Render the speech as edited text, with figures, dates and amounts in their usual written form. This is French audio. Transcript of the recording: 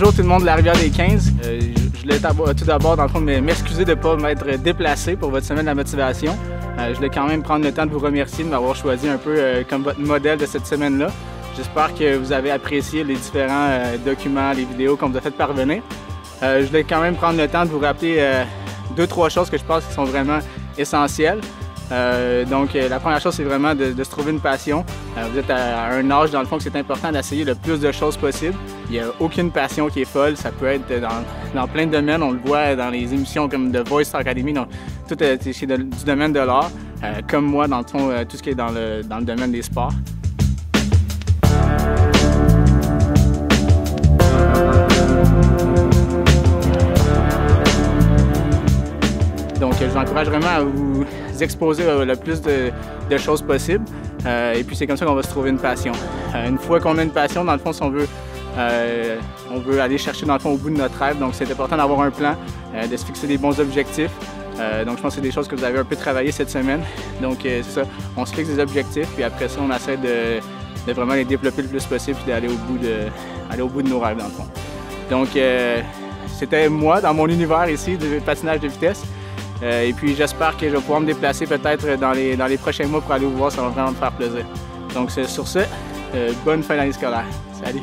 Bonjour tout le monde de la Rivière-Des-Quinzes. Je voulais tout d'abord, dans le fond, m'excuser de ne pas m'être déplacé pour votre semaine de la motivation. Je voulais quand même prendre le temps de vous remercier de m'avoir choisi un peu comme votre modèle de cette semaine-là. J'espère que vous avez apprécié les différents documents, les vidéos qu'on vous a fait parvenir. Je voulais quand même prendre le temps de vous rappeler deux ou trois choses que je pense qui sont vraiment essentielles. Donc la première chose, c'est vraiment de se trouver une passion. Vous êtes à un âge dans le fond que c'est important d'essayer le plus de choses possible. Il n'y a aucune passion qui est folle, ça peut être dans plein de domaines. On le voit dans les émissions comme The Voice Academy, donc tout est du domaine de l'art, comme moi dans le fond, tout ce qui est dans le domaine des sports. Donc, je vous encourage vraiment à vous exposer le plus de choses possible. Et puis, c'est comme ça qu'on va se trouver une passion. Une fois qu'on a une passion, dans le fond, si on veut aller chercher dans le fond au bout de notre rêve. Donc, c'est important d'avoir un plan, de se fixer des bons objectifs. Donc, je pense que c'est des choses que vous avez un peu travaillé cette semaine. Donc, c'est ça, on se fixe des objectifs, puis après ça, on essaie de vraiment les développer le plus possible, puis d'aller au bout de nos rêves, dans le fond. Donc, c'était moi, dans mon univers ici, de patinage de vitesse. Et puis j'espère que je vais pouvoir me déplacer peut-être dans les prochains mois pour aller vous voir, ça va vraiment me faire plaisir. Donc sur ce, bonne fin d'année scolaire. Salut!